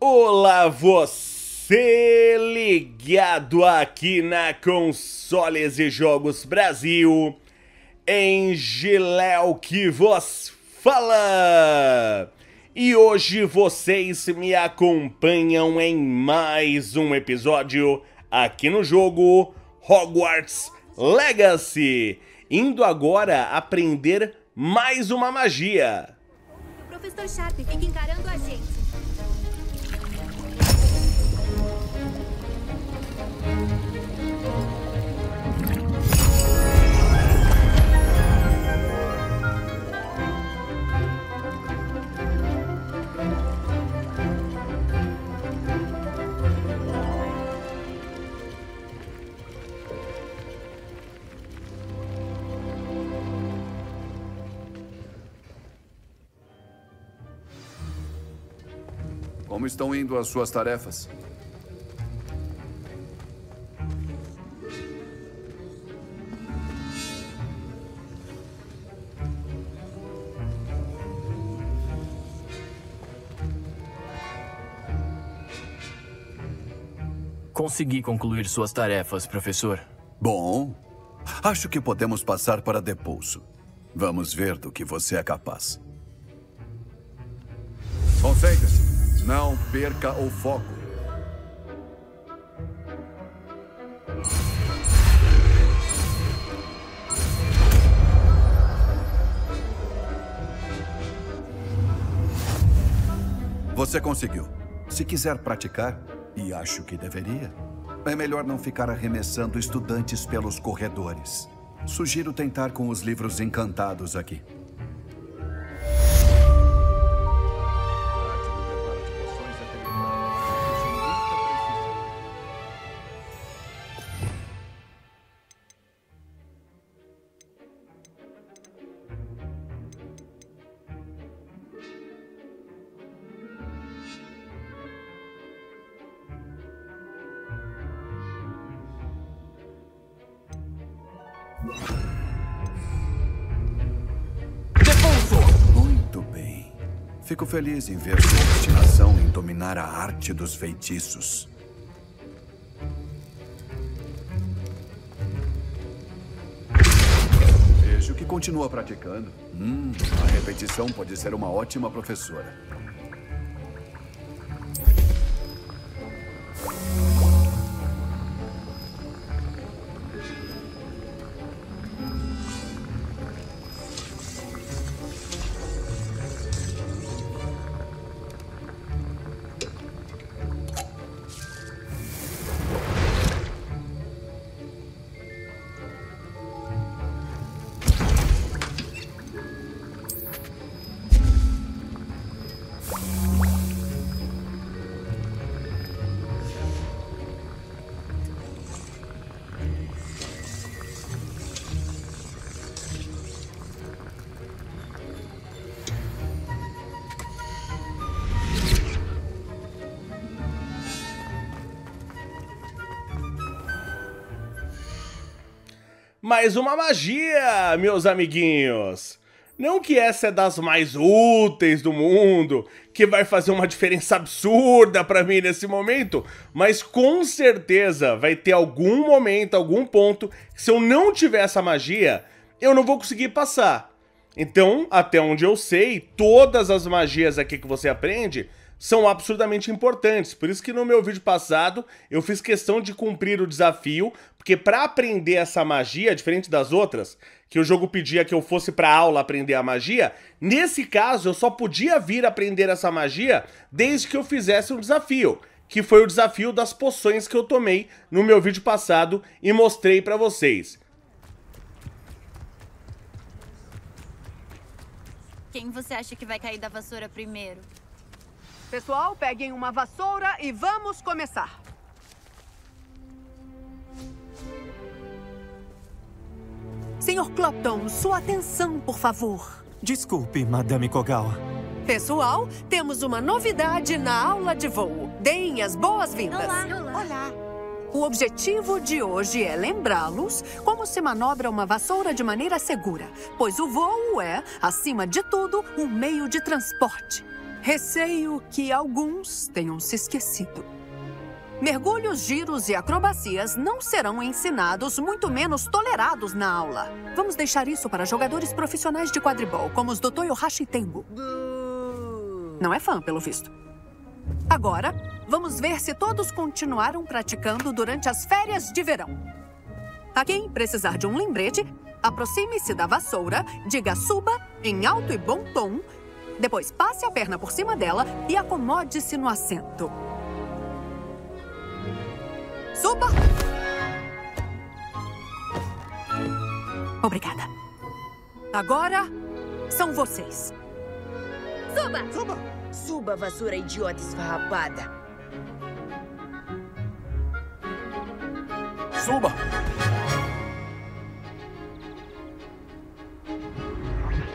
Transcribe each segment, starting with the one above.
Olá você ligado aqui na Consoles e Jogos Brasil, em Giléo que vos fala! E hoje vocês me acompanham em mais um episódio aqui no jogo Hogwarts Legacy, indo agora aprender mais uma magia. Professor Sharp fica encarando a gente. Como estão indo as suas tarefas? Consegui concluir suas tarefas, professor. Bom, acho que podemos passar para Depulso. Vamos ver do que você é capaz. Concentre-se. Não perca o foco. Você conseguiu. Se quiser praticar, e acho que deveria, é melhor não ficar arremessando estudantes pelos corredores. Sugiro tentar com os livros encantados aqui. Muito bem. Fico feliz em ver sua obstinação em dominar a arte dos feitiços. Vejo que continua praticando. A repetição pode ser uma ótima professora. Mais uma magia, meus amiguinhos! Não que essa é das mais úteis do mundo, que vai fazer uma diferença absurda pra mim nesse momento, mas com certeza vai ter algum momento, algum ponto, que se eu não tiver essa magia, eu não vou conseguir passar. Então, até onde eu sei, todas as magias aqui que você aprende são absurdamente importantes, por isso que no meu vídeo passado eu fiz questão de cumprir o desafio, porque para aprender essa magia, diferente das outras, que o jogo pedia que eu fosse para aula aprender a magia, nesse caso eu só podia vir aprender essa magia desde que eu fizesse um desafio, que foi o desafio das poções que eu tomei no meu vídeo passado e mostrei para vocês. Quem você acha que vai cair da vassoura primeiro? Pessoal, peguem uma vassoura e vamos começar. Senhor Clopton, sua atenção, por favor. Desculpe, Madame Kogawa. Pessoal, temos uma novidade na aula de voo. Deem as boas-vindas. Olá, olá. Olá. O objetivo de hoje é lembrá-los como se manobra uma vassoura de maneira segura, pois o voo é, acima de tudo, um meio de transporte. Receio que alguns tenham se esquecido. Mergulhos, giros e acrobacias não serão ensinados, muito menos tolerados na aula. Vamos deixar isso para jogadores profissionais de quadribol, como os do Toyo Hashi Tengu. Não é fã, pelo visto. Agora, vamos ver se todos continuaram praticando durante as férias de verão. A quem precisar de um lembrete, aproxime-se da vassoura, diga suba em alto e bom tom, depois passe a perna por cima dela e acomode-se no assento. Suba! Obrigada. Agora, são vocês. Suba! Suba! Suba, vassoura idiota esfarrapada. Suba!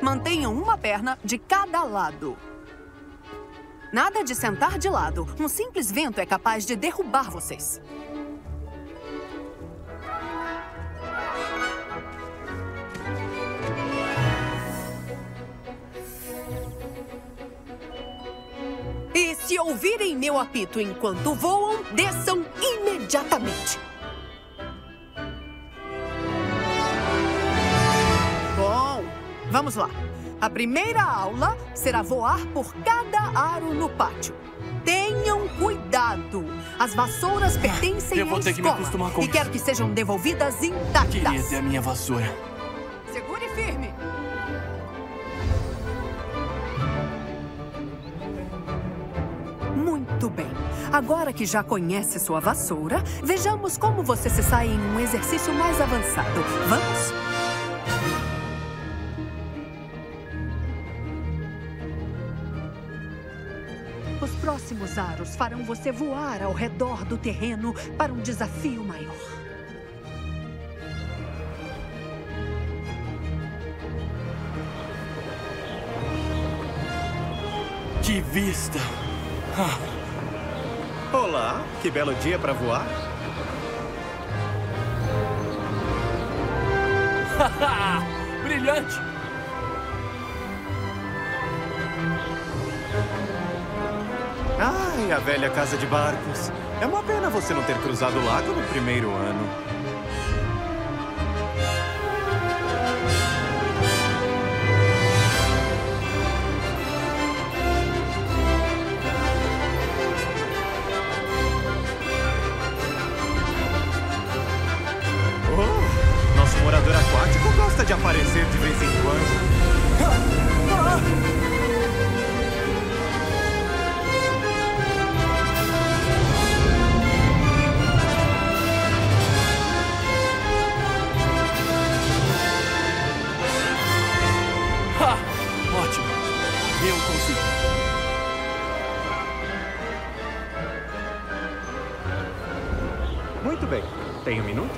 Mantenham uma perna de cada lado. Nada de sentar de lado. Um simples vento é capaz de derrubar vocês. E se ouvirem meu apito enquanto voam, desçam imediatamente. Bom, vamos lá. A primeira aula será voar por cada aro no pátio. Tenham cuidado. As vassouras pertencem à escola. Eu vou ter que me acostumar com isso. E quero que sejam devolvidas intactas. Queria ter a minha vassoura. Segure firme. Muito bem. Agora que já conhece sua vassoura, vejamos como você se sai em um exercício mais avançado. Vamos? Os próximos aros farão você voar ao redor do terreno para um desafio maior. Que vista! Olá, que belo dia para voar. Brilhante! Ai, a velha casa de barcos. É uma pena você não ter cruzado o lago no primeiro ano. De aparecer de vez em quando. Ha! Ótimo! Eu consegui! Muito bem. Tem um minuto?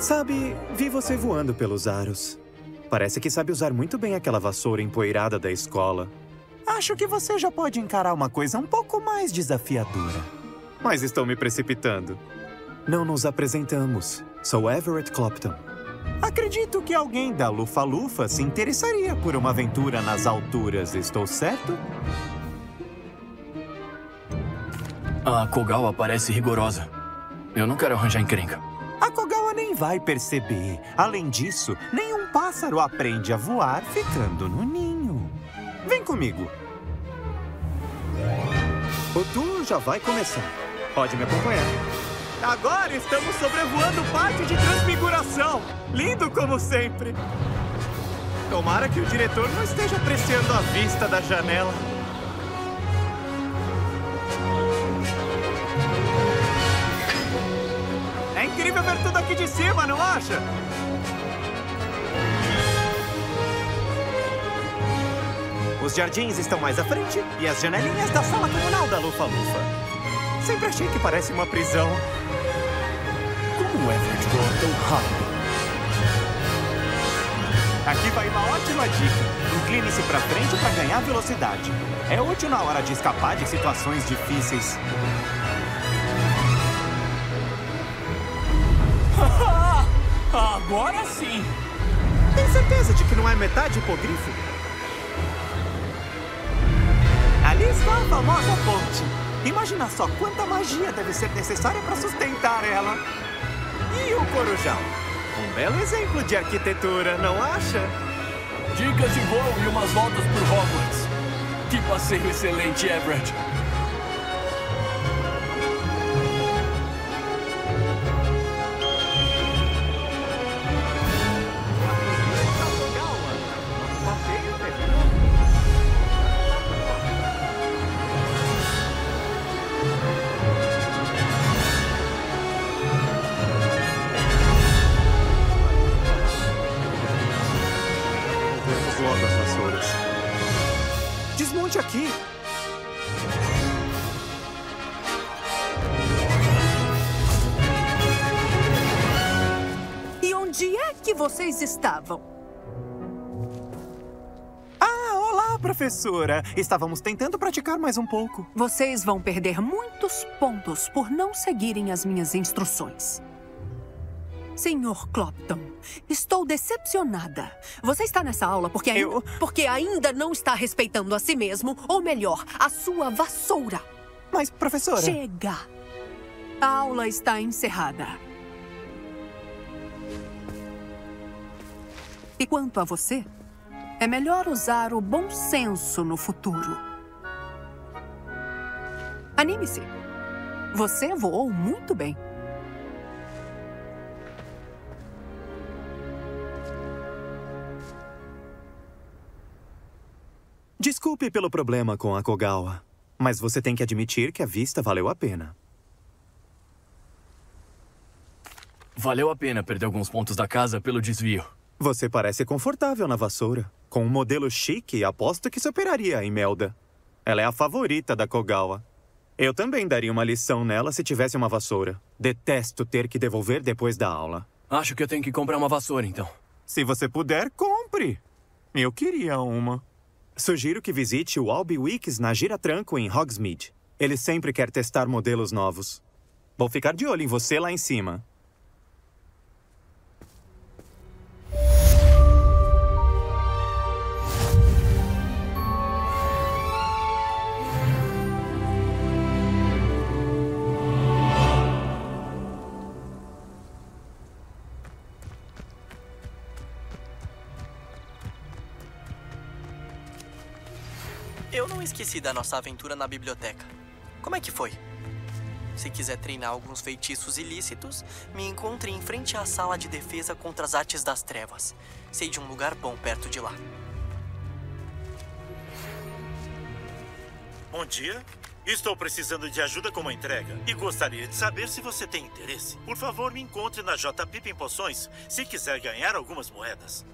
Sabe, vi você voando pelos aros. Parece que sabe usar muito bem aquela vassoura empoeirada da escola. Acho que você já pode encarar uma coisa um pouco mais desafiadora. Mas estou me precipitando. Não nos apresentamos. Sou Everett Clopton. Acredito que alguém da Lufa-Lufa se interessaria por uma aventura nas alturas, estou certo? A Kogawa parece rigorosa. Eu não quero arranjar encrenca. A Kogawa nem vai perceber. Além disso, nenhum pássaro aprende a voar ficando no ninho. Vem comigo. O tour já vai começar. Pode me acompanhar. Agora estamos sobrevoando o pátio de Transfiguração. Lindo como sempre. Tomara que o diretor não esteja apreciando a vista da janela. É incrível ver tudo aqui de cima, não acha? Os jardins estão mais à frente e as janelinhas da sala comunal da Lufa-Lufa. Sempre achei que parece uma prisão. Como é que voa tão rápido? Aqui vai uma ótima dica. Incline-se para frente para ganhar velocidade. É útil na hora de escapar de situações difíceis. Agora sim! Tem certeza de que não é metade hipogrifo? Ali está a famosa ponte. Imagina só quanta magia deve ser necessária para sustentar ela. E o corujão? Um belo exemplo de arquitetura, não acha? Dicas de voo e umas voltas por Hogwarts. Que passeio excelente, Everett. Estavam. Ah, olá, professora. Estávamos tentando praticar mais um pouco. Vocês vão perder muitos pontos por não seguirem as minhas instruções. Senhor Clopton, estou decepcionada. Você está nessa aula porque ainda, não está respeitando a si mesmo, ou melhor, a sua vassoura. Mas, professora... Chega! A aula está encerrada. E quanto a você, é melhor usar o bom senso no futuro. Anime-se. Você voou muito bem. Desculpe pelo problema com a Kogawa, mas você tem que admitir que a vista valeu a pena. Valeu a pena perder alguns pontos da casa pelo desvio. Você parece confortável na vassoura. Com um modelo chique, aposto que superaria a Imelda. Ela é a favorita da Kogawa. Eu também daria uma lição nela se tivesse uma vassoura. Detesto ter que devolver depois da aula. Acho que eu tenho que comprar uma vassoura, então. Se você puder, compre. Eu queria uma. Sugiro que visite o Albie Weeks na Gira Tranco, em Hogsmeade. Ele sempre quer testar modelos novos. Vou ficar de olho em você lá em cima. Eu não esqueci da nossa aventura na biblioteca. Como é que foi? Se quiser treinar alguns feitiços ilícitos, me encontre em frente à sala de defesa contra as artes das trevas. Sei de um lugar bom perto de lá. Bom dia. Estou precisando de ajuda com uma entrega e gostaria de saber se você tem interesse. Por favor, me encontre na JP em Poções, se quiser ganhar algumas moedas.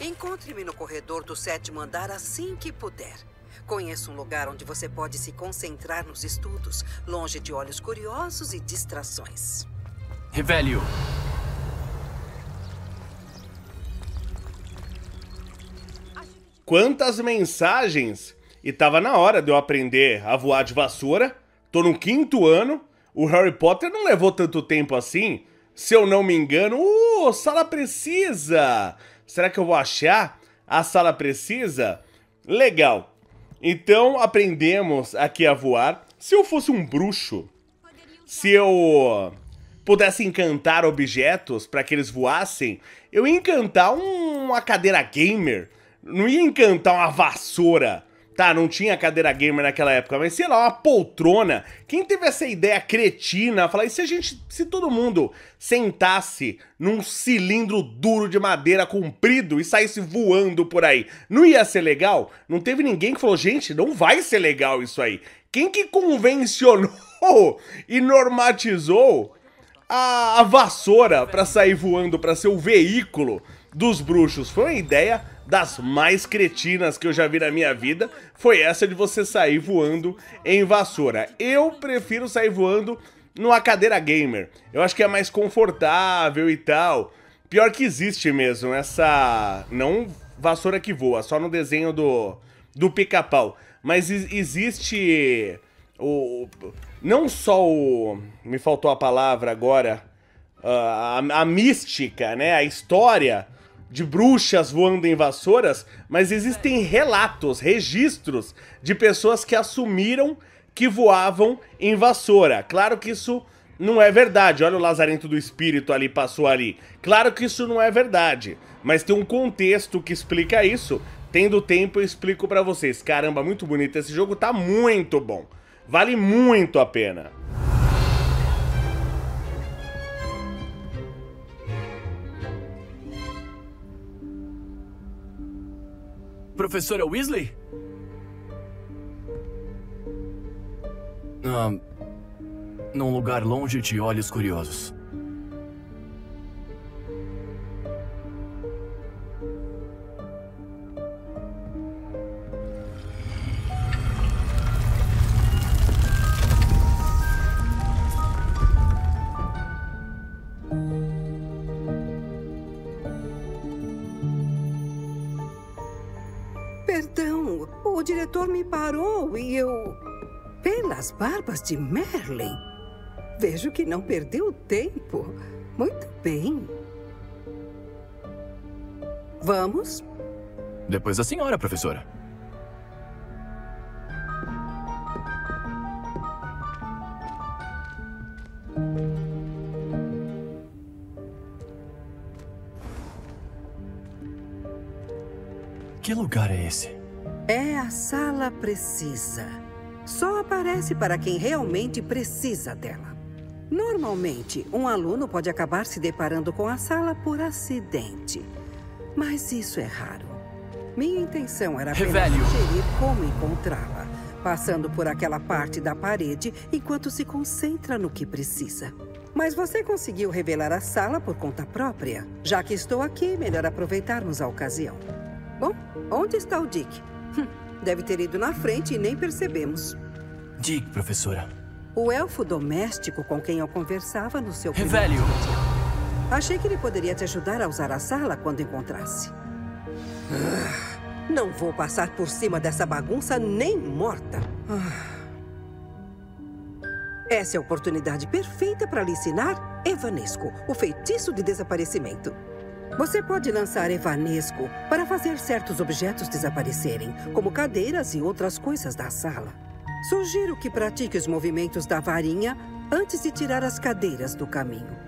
Encontre-me no corredor do 7º andar assim que puder. Conheço um lugar onde você pode se concentrar nos estudos, longe de olhos curiosos e distrações. Revelio. Quantas mensagens! E tava na hora de eu aprender a voar de vassoura. Tô no 5º ano. O Harry Potter não levou tanto tempo assim. Se eu não me engano... Sala Precisa! Será que eu vou achar a Sala Precisa? Legal. Então aprendemos aqui a voar. Se eu fosse um bruxo, se eu pudesse encantar objetos para que eles voassem, eu ia encantar uma cadeira gamer. Não ia encantar uma vassoura. Tá, não tinha cadeira gamer naquela época, mas sei lá, uma poltrona. Quem teve essa ideia cretina? Falar, e se a gente, se todo mundo sentasse num cilindro duro de madeira comprido e saísse voando por aí, não ia ser legal? Não teve ninguém que falou, gente, não vai ser legal isso aí. Quem que convencionou e normatizou a vassoura pra sair voando, pra ser o veículo dos bruxos? Foi uma ideia... das mais cretinas que eu já vi na minha vida, foi essa de você sair voando em vassoura. Eu prefiro sair voando numa cadeira gamer. Eu acho que é mais confortável e tal. Pior que existe mesmo, essa... não vassoura que voa, só no desenho do pica-pau. Mas existe o... não só o... me faltou a palavra agora... a mística, né, a história de bruxas voando em vassouras, mas existem relatos, registros de pessoas que assumiram que voavam em vassoura. Claro que isso não é verdade. Olha o lazarento do espírito ali, passou ali. Claro que isso não é verdade, mas tem um contexto que explica isso. Tendo tempo eu explico pra vocês. Caramba, muito bonito esse jogo, tá muito bom. Vale muito a pena. Professora Weasley? Num lugar longe de olhos curiosos. Perdão, o diretor me parou e eu... Pelas barbas de Merlin. Vejo que não perdeu tempo. Muito bem. Vamos? Depois da senhora, professora. Que lugar é esse? É a Sala Precisa. Só aparece para quem realmente precisa dela. Normalmente, um aluno pode acabar se deparando com a sala por acidente. Mas isso é raro. Minha intenção era apenas sugerir como encontrá-la, passando por aquela parte da parede enquanto se concentra no que precisa. Mas você conseguiu revelar a sala por conta própria. Já que estou aqui, melhor aproveitarmos a ocasião. Bom, onde está o Dick? Deve ter ido na frente e nem percebemos. Dick, professora. O elfo doméstico com quem eu conversava no seu Revelio. Achei que ele poderia te ajudar a usar a sala quando encontrasse. Não vou passar por cima dessa bagunça nem morta. Essa é a oportunidade perfeita para lhe ensinar Evanesco, o feitiço de desaparecimento. Você pode lançar Evanesco para fazer certos objetos desaparecerem, como cadeiras e outras coisas da sala. Sugiro que pratique os movimentos da varinha antes de tirar as cadeiras do caminho.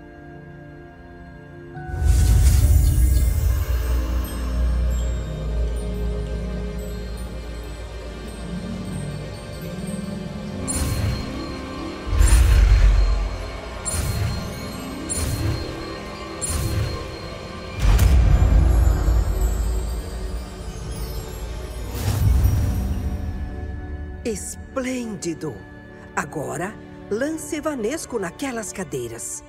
Esplêndido! Agora, lance Vanesco naquelas cadeiras.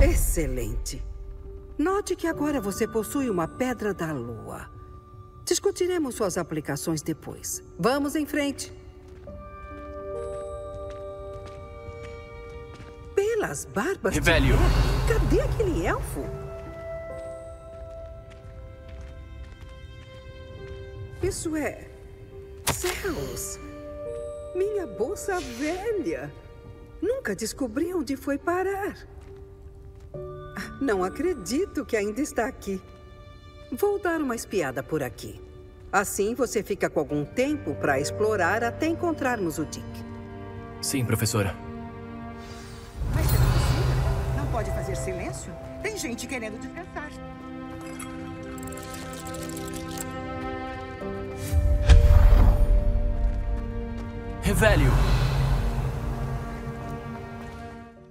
Excelente! Note que agora você possui uma Pedra da Lua. Discutiremos suas aplicações depois. Vamos em frente. Pelas barbas de Revelio. Cadê aquele elfo? Isso é... Céus! Minha bolsa velha! Nunca descobri onde foi parar. Não acredito que ainda está aqui. Vou dar uma espiada por aqui. Assim você fica com algum tempo para explorar até encontrarmos o Dick. Sim, professora. Mas é possível? Não pode fazer silêncio? Tem gente querendo descansar. Revelio.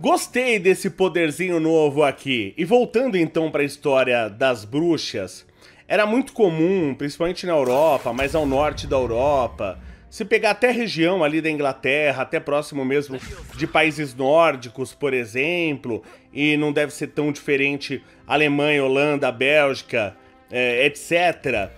Gostei desse poderzinho novo aqui. E voltando então para a história das bruxas, era muito comum, principalmente na Europa, mais ao norte da Europa, se pegar até a região ali da Inglaterra, até próximo mesmo de países nórdicos, por exemplo, e não deve ser tão diferente Alemanha, Holanda, Bélgica, etc.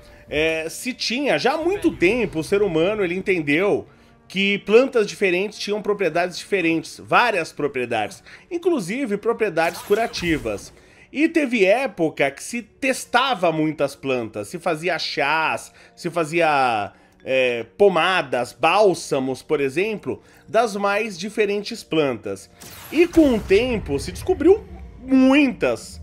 Se tinha, já há muito tempo o ser humano ele entendeu que plantas diferentes tinham propriedades diferentes, várias propriedades, inclusive propriedades curativas. E teve época que se testava muitas plantas, se fazia chás, se fazia pomadas, bálsamos, por exemplo, das mais diferentes plantas. E com o tempo se descobriu muitas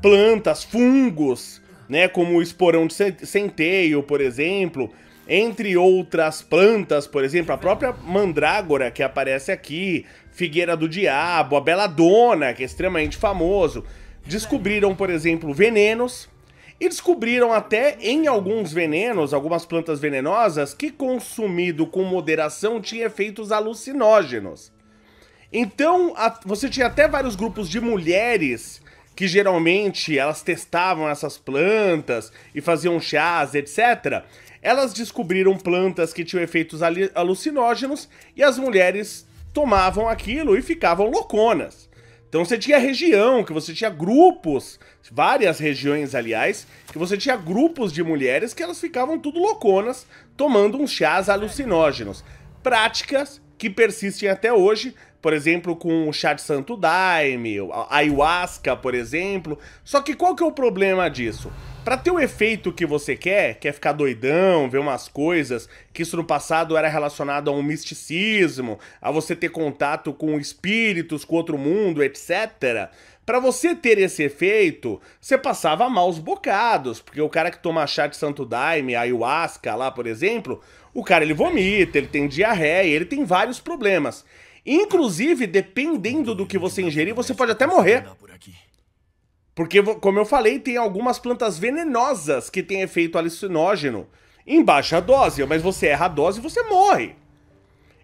plantas, fungos, né, como o esporão de centeio, por exemplo, entre outras plantas, por exemplo, a própria mandrágora que aparece aqui, Figueira do Diabo, a Beladona, que é extremamente famoso. Descobriram, por exemplo, venenos e descobriram até em alguns venenos, algumas plantas venenosas, que consumido com moderação tinha efeitos alucinógenos. Então, você tinha até vários grupos de mulheres que geralmente elas testavam essas plantas e faziam chás, etc. Elas descobriram plantas que tinham efeitos alucinógenos e as mulheres tomavam aquilo e ficavam louconas. Então você tinha região, que você tinha grupos, várias regiões, aliás, que você tinha grupos de mulheres que elas ficavam tudo louconas, tomando uns chás alucinógenos. Práticas que persistem até hoje, por exemplo, com o chá de santo daime, a ayahuasca, por exemplo. Só que qual que é o problema disso? Para ter o efeito que você quer, que é ficar doidão, ver umas coisas, que isso no passado era relacionado a um misticismo, a você ter contato com espíritos, com outro mundo, etc. Para você ter esse efeito, você passava maus bocados, porque o cara que toma chá de santo daime, ayahuasca lá, por exemplo, o cara ele vomita, ele tem diarreia, ele tem vários problemas. Inclusive, dependendo do que você ingerir, você pode até morrer. Porque, como eu falei, tem algumas plantas venenosas que têm efeito alucinógeno em baixa dose, mas você erra a dose e você morre.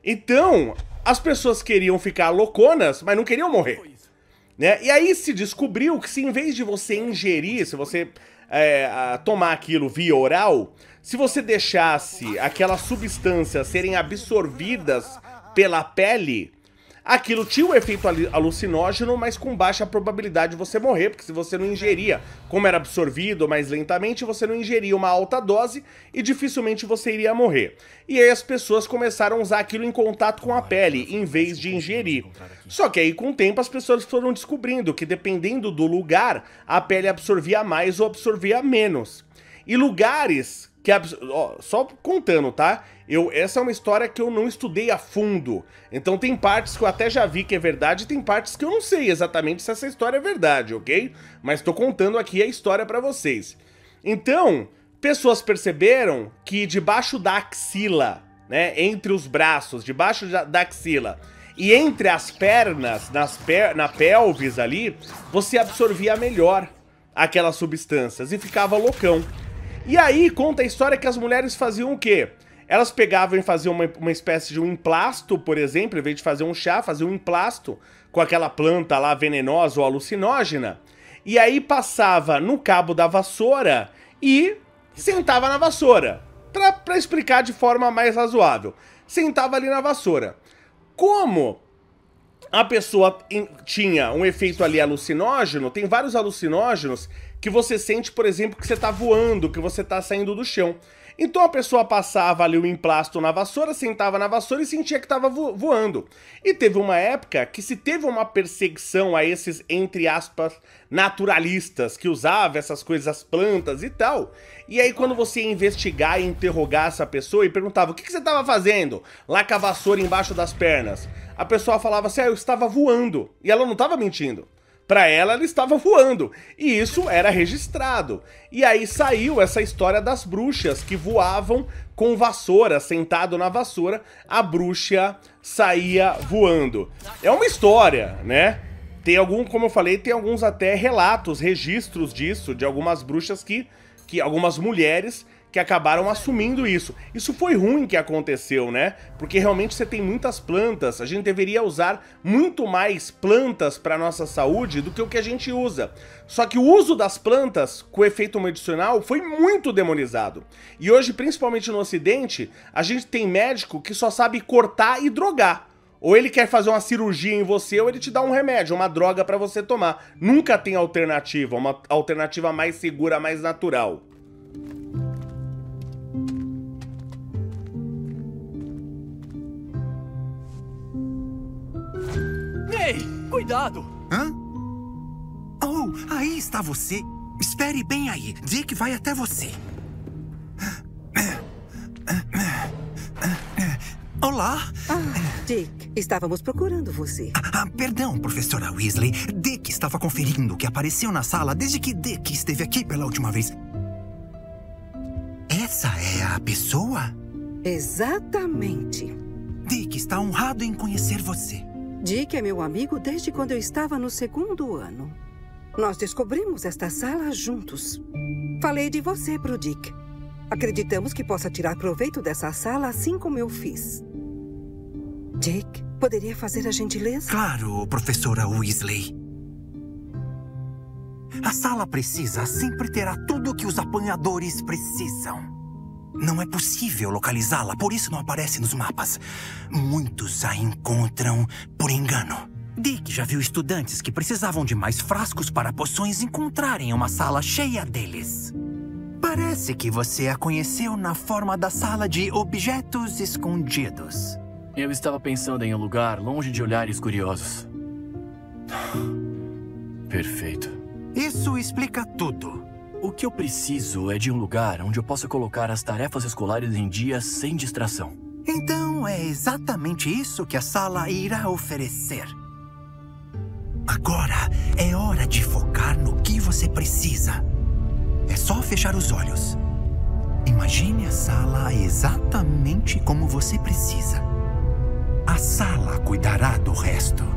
Então, as pessoas queriam ficar louconas, mas não queriam morrer, né? E aí se descobriu que se em vez de você ingerir, se você tomar aquilo via oral, se você deixasse aquelas substâncias serem absorvidas pela pele, aquilo tinha um efeito alucinógeno, mas com baixa probabilidade de você morrer, porque se você não ingeria, como era absorvido mais lentamente, você não ingeria uma alta dose e dificilmente você iria morrer. E aí as pessoas começaram a usar aquilo em contato com a pele, em vez de ingerir. Só que aí com o tempo as pessoas foram descobrindo que dependendo do lugar, a pele absorvia mais ou absorvia menos. E lugares que só contando, tá? Essa é uma história que eu não estudei a fundo. Então tem partes que eu até já vi que é verdade, e tem partes que eu não sei exatamente se essa história é verdade, ok? Mas tô contando aqui a história pra vocês. Então, pessoas perceberam que debaixo da axila, né? Entre os braços, debaixo da axila e entre as pernas, na pelvis ali, você absorvia melhor aquelas substâncias e ficava loucão. E aí conta a história que as mulheres faziam o quê? Elas pegavam e faziam uma espécie de um emplasto, por exemplo, em vez de fazer um chá, faziam um emplasto com aquela planta lá venenosa ou alucinógena, e aí passava no cabo da vassoura e sentava na vassoura, pra explicar de forma mais razoável. Sentava ali na vassoura. Como a pessoa tinha um efeito ali alucinógeno, tem vários alucinógenos que você sente, por exemplo, que você tá voando, que você tá saindo do chão. Então a pessoa passava ali o emplasto na vassoura, sentava na vassoura e sentia que tava voando. E teve uma época que se teve uma perseguição a esses, entre aspas, naturalistas, que usavam essas coisas, as plantas e tal. E aí quando você ia investigar e interrogar essa pessoa e perguntava, o que você tava fazendo lá com a vassoura embaixo das pernas? A pessoa falava assim, eu estava voando. E ela não tava mentindo. Pra ela, ela estava voando, e isso era registrado. E aí saiu essa história das bruxas que voavam com vassoura, sentado na vassoura, a bruxa saía voando. É uma história, né? Tem algum, como eu falei, tem alguns até relatos, registros disso, de algumas bruxas que algumas mulheres que acabaram assumindo isso. Isso foi ruim que aconteceu, né? Porque realmente você tem muitas plantas, a gente deveria usar muito mais plantas para nossa saúde do que o que a gente usa. Só que o uso das plantas com efeito medicinal foi muito demonizado. E hoje, principalmente no Ocidente, a gente tem médico que só sabe cortar e drogar. Ou ele quer fazer uma cirurgia em você, ou ele te dá um remédio, uma droga para você tomar. Nunca tem alternativa, uma alternativa mais segura, mais natural. Cuidado! Hã? Oh, aí está você. Espere bem aí. Dick vai até você. Olá. Ah, Dick, estávamos procurando você. Perdão, professora Weasley. Dick estava conferindo o que apareceu na sala desde que Dick esteve aqui pela última vez. Essa é a pessoa? Exatamente. Dick está honrado em conhecer você. Dick é meu amigo desde quando eu estava no 2º ano. Nós descobrimos esta sala juntos. Falei de você pro Dick. Acreditamos que possa tirar proveito dessa sala assim como eu fiz. Dick, poderia fazer a gentileza? Claro, professora Weasley. A Sala Precisa sempre terá tudo o que os apanhadores precisam. Não é possível localizá-la, por isso não aparece nos mapas. Muitos a encontram por engano. Dick já viu estudantes que precisavam de mais frascos para poções encontrarem uma sala cheia deles. Parece que você a conheceu na forma da sala de objetos escondidos. Eu estava pensando em um lugar longe de olhares curiosos. Perfeito. Isso explica tudo. O que eu preciso é de um lugar onde eu possa colocar as tarefas escolares em dia sem distração. Então é exatamente isso que a sala irá oferecer. Agora é hora de focar no que você precisa. É só fechar os olhos. Imagine a sala exatamente como você precisa. A sala cuidará do resto.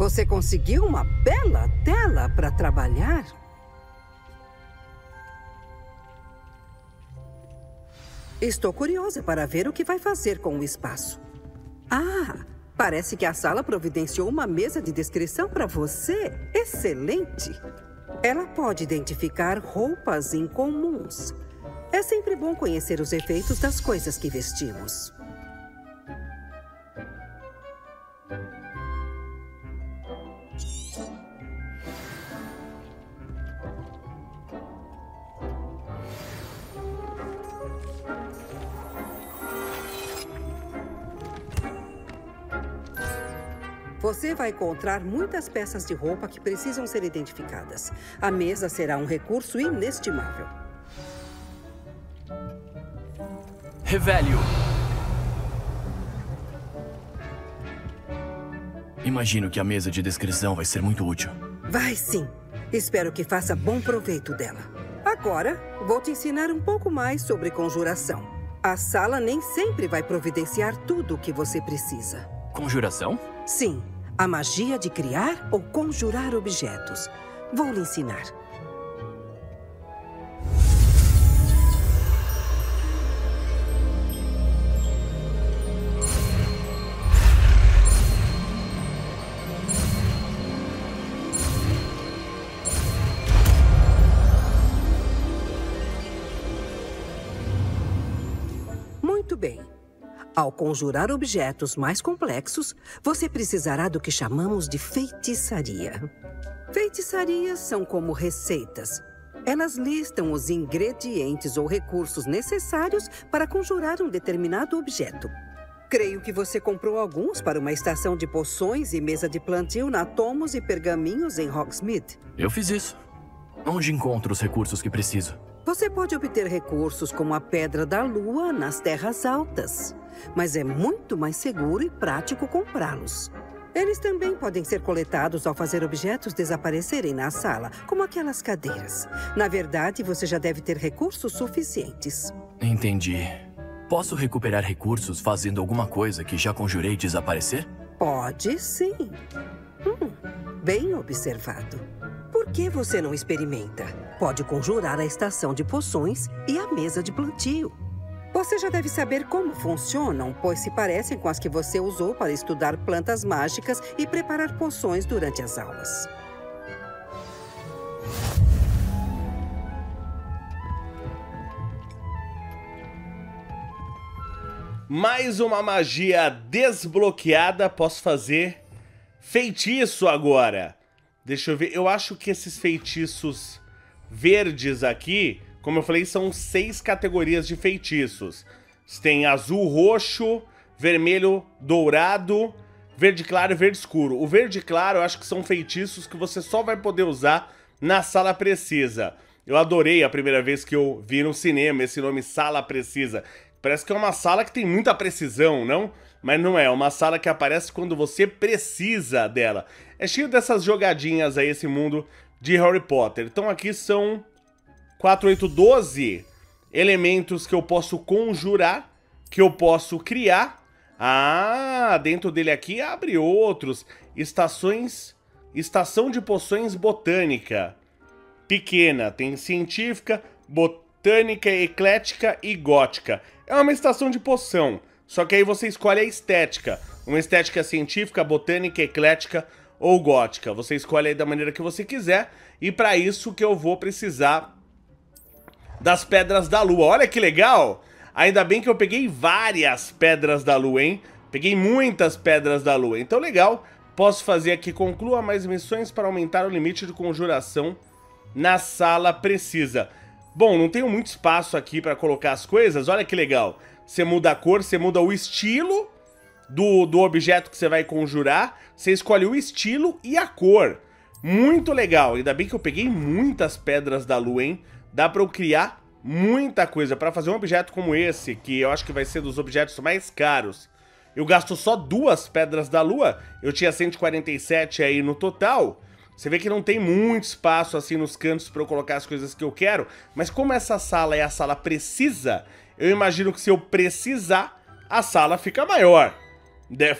Você conseguiu uma bela tela para trabalhar? Estou curiosa para ver o que vai fazer com o espaço. Ah, parece que a sala providenciou uma mesa de descrição para você. Excelente! Ela pode identificar roupas incomuns. É sempre bom conhecer os efeitos das coisas que vestimos. Você vai encontrar muitas peças de roupa que precisam ser identificadas. A mesa será um recurso inestimável. Revelio. Imagino que a mesa de descrição vai ser muito útil. Vai sim. Espero que faça bom proveito dela. Agora, vou te ensinar um pouco mais sobre conjuração. A sala nem sempre vai providenciar tudo o que você precisa. Conjuração? Sim, a magia de criar ou conjurar objetos. Vou lhe ensinar. Muito bem. Ao conjurar objetos mais complexos, você precisará do que chamamos de feitiçaria. Feitiçarias são como receitas. Elas listam os ingredientes ou recursos necessários para conjurar um determinado objeto. Creio que você comprou alguns para uma estação de poções e mesa de plantio na Tomos e Pergaminhos em Hogsmeade. Eu fiz isso. Onde encontro os recursos que preciso? Você pode obter recursos como a Pedra da Lua nas Terras Altas, mas é muito mais seguro e prático comprá-los. Eles também podem ser coletados ao fazer objetos desaparecerem na sala, como aquelas cadeiras. Na verdade, você já deve ter recursos suficientes. Entendi. Posso recuperar recursos fazendo alguma coisa que já conjurei desaparecer? Pode sim. Bem observado. Por que você não experimenta? Pode conjurar a estação de poções e a mesa de plantio. Você já deve saber como funcionam, pois se parecem com as que você usou para estudar plantas mágicas e preparar poções durante as aulas. Mais uma magia desbloqueada. Posso fazer feitiço agora. Deixa eu ver. Eu acho que esses feitiços verdes aqui, como eu falei, são 6 categorias de feitiços. Tem azul, roxo, vermelho, dourado, verde claro e verde escuro. O verde claro eu acho que são feitiços que você só vai poder usar na Sala Precisa. Eu adorei a primeira vez que eu vi no cinema esse nome, Sala Precisa. Parece que é uma sala que tem muita precisão, não? Mas não é, é uma sala que aparece quando você precisa dela. É cheio dessas jogadinhas aí, esse mundo de Harry Potter. Então aqui são 4, 8, 12 elementos que eu posso conjurar, que eu posso criar. Ah, dentro dele aqui abre outros. Estação de poções botânica. Pequena, tem científica, botânica, eclética e gótica. É uma estação de poção, só que aí você escolhe a estética. Uma estética científica, botânica, eclética ou gótica. Você escolhe aí da maneira que você quiser. E para isso que eu vou precisar das pedras da lua. Olha que legal! Ainda bem que eu peguei várias pedras da lua, hein? Peguei muitas pedras da lua. Então legal, posso fazer aqui. Conclua mais missões para aumentar o limite de conjuração na Sala Precisa. Bom, não tenho muito espaço aqui para colocar as coisas. Olha que legal! Você muda a cor, você muda o estilo do objeto que você vai conjurar. Você escolhe o estilo e a cor. Muito legal. Ainda bem que eu peguei muitas pedras da lua, hein? Dá pra eu criar muita coisa. Pra fazer um objeto como esse, que eu acho que vai ser dos objetos mais caros. Eu gasto só 2 pedras da lua. Eu tinha 147 aí no total. Você vê que não tem muito espaço assim nos cantos pra eu colocar as coisas que eu quero. Mas como essa sala é a Sala Precisa, eu imagino que se eu precisar, a sala fica maior.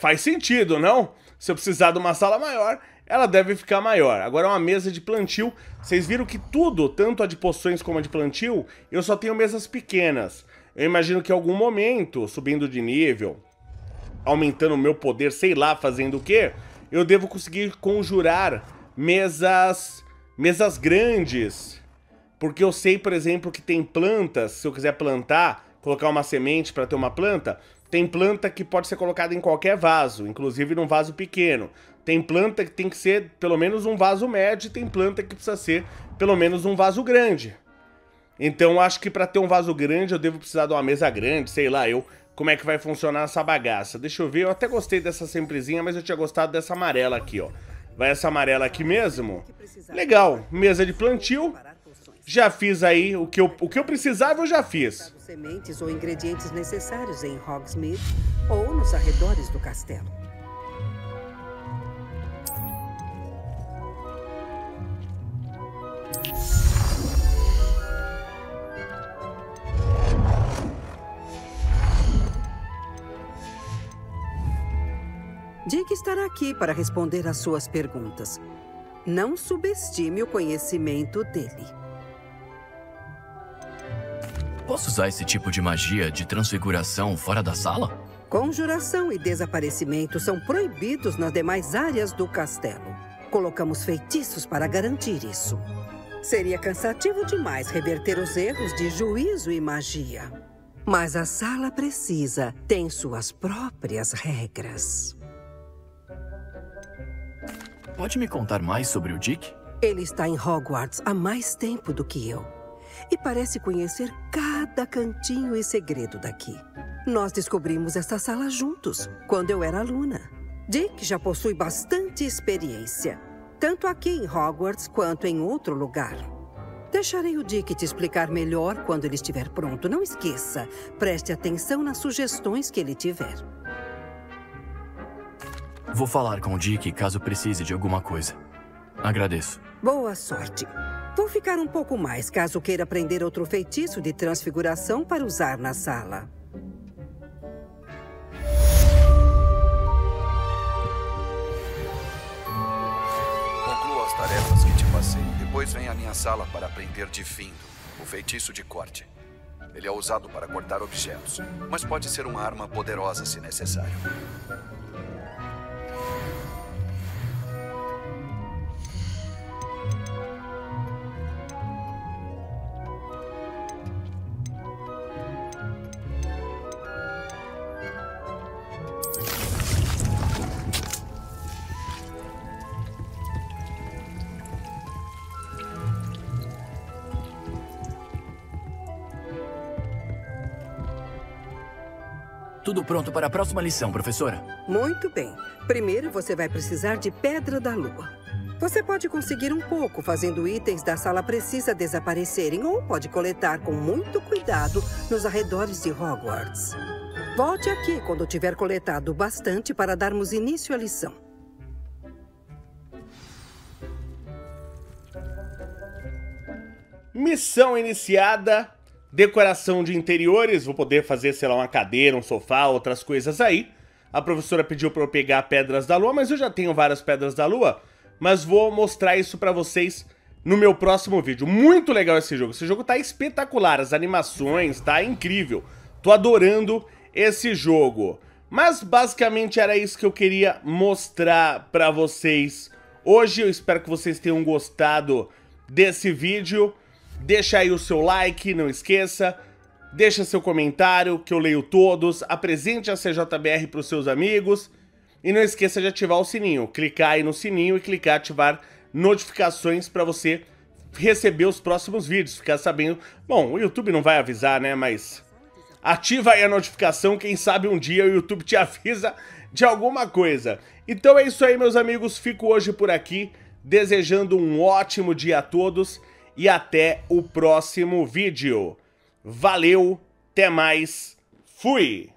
Faz sentido, não? Se eu precisar de uma sala maior, ela deve ficar maior. Agora é uma mesa de plantio. Vocês viram que tudo, tanto a de poções como a de plantio, eu só tenho mesas pequenas. Eu imagino que em algum momento, subindo de nível, aumentando o meu poder, sei lá, fazendo o quê, eu devo conseguir conjurar mesas grandes. Porque eu sei, por exemplo, que tem plantas, se eu quiser plantar, colocar uma semente para ter uma planta, tem planta que pode ser colocada em qualquer vaso, inclusive num vaso pequeno. Tem planta que tem que ser pelo menos um vaso médio, e tem planta que precisa ser pelo menos um vaso grande. Então acho que para ter um vaso grande eu devo precisar de uma mesa grande, sei lá eu, como é que vai funcionar essa bagaça. Deixa eu ver, eu até gostei dessa simplesinha, mas eu tinha gostado dessa amarela aqui, ó. Vai essa amarela aqui mesmo. Legal, mesa de plantio. Já fiz aí o que eu precisava, eu já fiz. Sementes ou ingredientes necessários em Hogsmeade ou nos arredores do castelo. Dick estará aqui para responder às suas perguntas. Não subestime o conhecimento dele. Posso usar esse tipo de magia de transfiguração fora da sala? Conjuração e desaparecimento são proibidos nas demais áreas do castelo. Colocamos feitiços para garantir isso. Seria cansativo demais reverter os erros de juízo e magia. Mas a Sala Precisa tem suas próprias regras. Pode me contar mais sobre o Dick? Ele está em Hogwarts há mais tempo do que eu. E parece conhecer cada cantinho e segredo daqui. Nós descobrimos esta sala juntos, quando eu era aluna. Dick já possui bastante experiência, tanto aqui em Hogwarts quanto em outro lugar. Deixarei o Dick te explicar melhor quando ele estiver pronto. Não esqueça, preste atenção nas sugestões que ele tiver. Vou falar com o Dick caso precise de alguma coisa. Agradeço. Boa sorte. Vou ficar um pouco mais caso queira aprender outro feitiço de transfiguração para usar na sala. Conclua as tarefas que te passeio. Depois vem à minha sala para aprender de findo, o feitiço de corte. Ele é usado para cortar objetos, mas pode ser uma arma poderosa se necessário. Tudo pronto para a próxima lição, professora? Muito bem. Primeiro você vai precisar de Pedra da Lua. Você pode conseguir um pouco fazendo itens da Sala Precisa desaparecerem ou pode coletar com muito cuidado nos arredores de Hogwarts. Volte aqui quando tiver coletado bastante para darmos início à lição. Missão iniciada. Decoração de interiores, vou poder fazer, sei lá, uma cadeira, um sofá, outras coisas aí. A professora pediu para eu pegar pedras da lua, mas eu já tenho várias pedras da lua. Mas vou mostrar isso para vocês no meu próximo vídeo. Muito legal esse jogo tá espetacular, as animações, tá incrível. Tô adorando esse jogo. Mas basicamente era isso que eu queria mostrar para vocês hoje. Eu espero que vocês tenham gostado desse vídeo. Deixa aí o seu like, não esqueça, deixa seu comentário que eu leio todos, apresente a CJBR para os seus amigos e não esqueça de ativar o sininho, clicar aí no sininho e clicar ativar notificações para você receber os próximos vídeos, ficar sabendo. Bom, o YouTube não vai avisar, né, mas ativa aí a notificação, quem sabe um dia o YouTube te avisa de alguma coisa. Então é isso aí, meus amigos, fico hoje por aqui, desejando um ótimo dia a todos. E até o próximo vídeo. Valeu, até mais, fui!